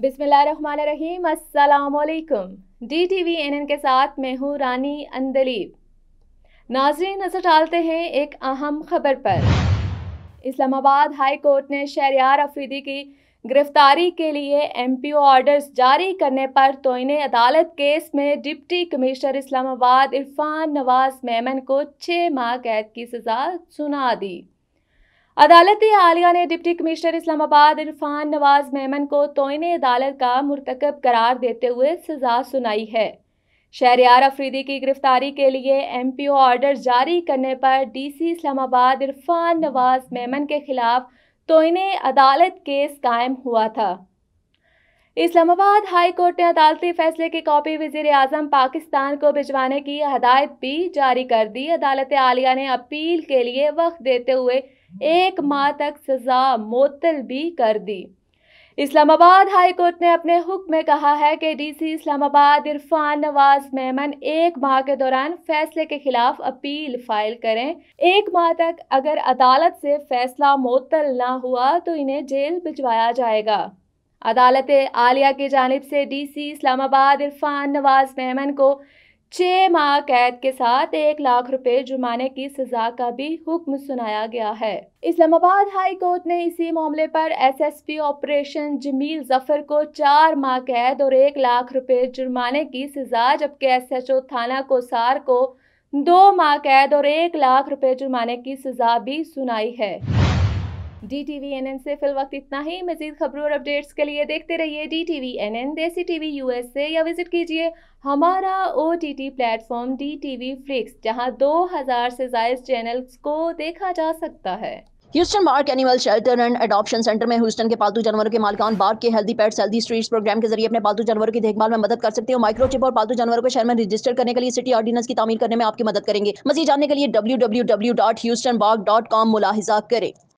बिस्मिल्लाहिर्रहमानिर्रहीम, अस्सलामुअलैकुम। DTVNN के साथ मैं हूँ रानी अंदलीप। नाज़रीन, नज़र डालते हैं एक अहम खबर पर। इस्लामाबाद हाई कोर्ट ने शहरयार अफरीदी की गिरफ्तारी के लिए MPO ऑर्डर्स जारी करने पर तोयने अदालत केस में डिप्टी कमिश्नर इस्लामाबाद इरफान नवाज मेमन को 6 माह कैद की सज़ा सुना दी। अदालत आलिया ने डिप्टी कमिश्नर इस्लामाबाद इरफान नवाज मेमन को तोयने अदालत का मुर्तकब करार देते हुए सज़ा सुनाई है। शहरयार अफरीदी की गिरफ्तारी के लिए MPO ऑर्डर जारी करने पर DC इस्लामाबाद इरफान नवाज मेमन के खिलाफ तोयने अदालत केस कायम हुआ था। इस्लामाबाद हाई कोर्ट ने अदालती फैसले की कॉपी वज़ीर आज़म पाकिस्तान को भिजवाने की हदायत भी जारी कर दी। अदालत आलिया ने अपील के लिए वक्त देते हुए 1 माह तक सज़ा मुअत्तल भी कर दी। इस्लामाबाद हाई कोर्ट ने अपने हुक्म में कहा है कि DC इस्लामाबाद इरफान नवाज मेमन 1 माह के दौरान फैसले के खिलाफ अपील फाइल करें। 1 माह तक अगर अदालत से फैसला मुअत्तल ना हुआ तो इन्हें जेल भिजवाया जाएगा। अदालत आलिया की जानिब से DC इस्लामाबाद इरफान नवाज मेमन को 6 माह कैद के साथ 1 लाख रुपए जुर्माने की सज़ा का भी हुक्म सुनाया गया है। इस्लामाबाद हाई कोर्ट ने इसी मामले पर SSP ऑपरेशन जमील जफर को 4 माह कैद और 1 लाख रुपए जुर्माने की सज़ा, जबकि SHO थाना कोसार को 2 माह कैद और 1 लाख रुपए जुर्माने की सज़ा भी सुनाई है। DTVNN से फिल वक्त इतना ही। मज़ीद खबरों और अपडेट्स के लिए देखते रहिए DTVNN, देसी TV USA, या विजिट कीजिए हमारा OTT प्लेटफॉर्म DTV फ्लिक्स, जहां 2000 से ज़ायद चैनल्स को देखा जा सकता है। Houston bark animal shelter and adoption centre में ह्यूस्टन के पालतू जानवरों के मालिकान बार्क के healthy pets healthy streets programme के जरिए अपने पालतू जानवरों की देखभाल में मदद कर सकते हो। माइक्रोचिप और पालतू जानवरों को शहर में रजिस्टर करने के लिए सिटी ऑर्डिनेंस की तामीर करने में आपकी मदद करेंगे। मज़ीद जानने के लिए www.houstonbark.com मुलाहिजा करें।